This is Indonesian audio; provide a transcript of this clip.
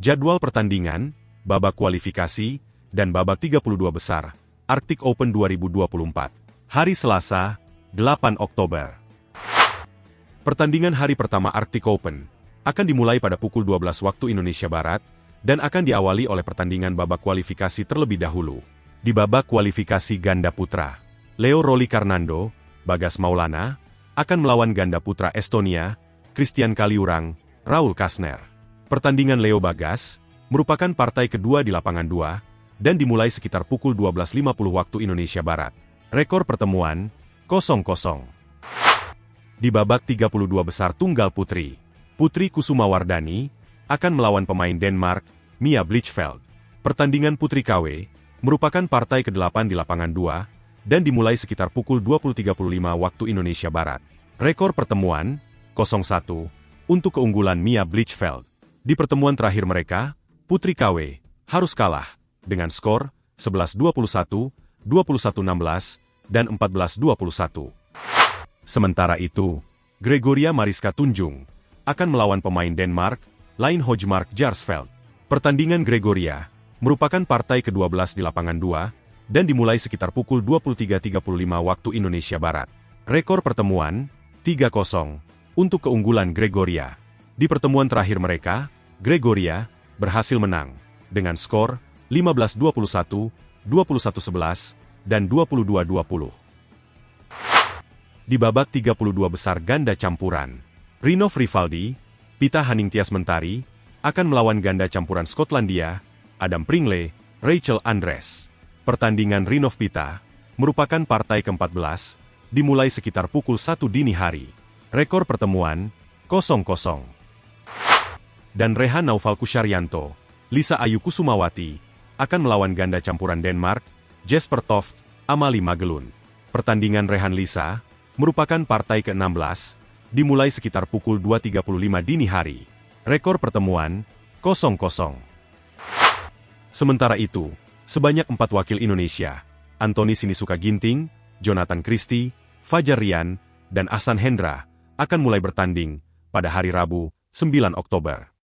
Jadwal pertandingan, babak kualifikasi, dan babak 32 besar, Arctic Open 2024. Hari Selasa, 8 Oktober. Pertandingan hari pertama Arctic Open akan dimulai pada pukul 12 waktu Indonesia Barat, dan akan diawali oleh pertandingan babak kualifikasi terlebih dahulu. Di babak kualifikasi ganda putra, Leo Rolly Carnando, Bagas Maulana, akan melawan ganda putra Estonia, Christian Kaliurang, Raul Kasner. Pertandingan Leo Bagas merupakan partai kedua di lapangan 2 dan dimulai sekitar pukul 12.50 waktu Indonesia Barat. Rekor pertemuan 0-0. Di babak 32 besar tunggal putri, Putri Kusumawardani akan melawan pemain Denmark, Mia Blichfeld. Pertandingan putri KW merupakan partai ke-8 di lapangan 2 dan dimulai sekitar pukul 20.35 waktu Indonesia Barat. Rekor pertemuan 0-1 untuk keunggulan Mia Blichfeld. Di pertemuan terakhir mereka, Putri KW harus kalah dengan skor 11-21, 21-16, dan 14-21. Sementara itu, Gregoria Mariska Tunjung akan melawan pemain Denmark, Hojmark Jarsfeld. Pertandingan Gregoria merupakan partai ke-12 di lapangan 2 dan dimulai sekitar pukul 23.35 waktu Indonesia Barat. Rekor pertemuan 3-0 untuk keunggulan Gregoria. Di pertemuan terakhir mereka, Gregoria berhasil menang dengan skor 15-21, 21-11, dan 22-20. Di babak 32 besar ganda campuran, Rino Frivaldi, Pita Haningtias Mentari, akan melawan ganda campuran Skotlandia, Adam Pringle, Rachel Andres. Pertandingan Rino Pita merupakan partai ke-14, dimulai sekitar pukul 1 dini hari. Rekor pertemuan 0-0. Dan Rehan Naufal Kusyaryanto, Lisa Ayu Kusumawati, akan melawan ganda campuran Denmark, Jesper Toft, Amalie Magelund. Pertandingan Rehan-Lisa merupakan partai ke-16, dimulai sekitar pukul 2.35 dini hari. Rekor pertemuan 0-0. Sementara itu, sebanyak 4 wakil Indonesia, Anthony Sinisuka Ginting, Jonathan Christie, Fajar Rian, dan Ahsan Hendra, akan mulai bertanding pada hari Rabu, 9 Oktober.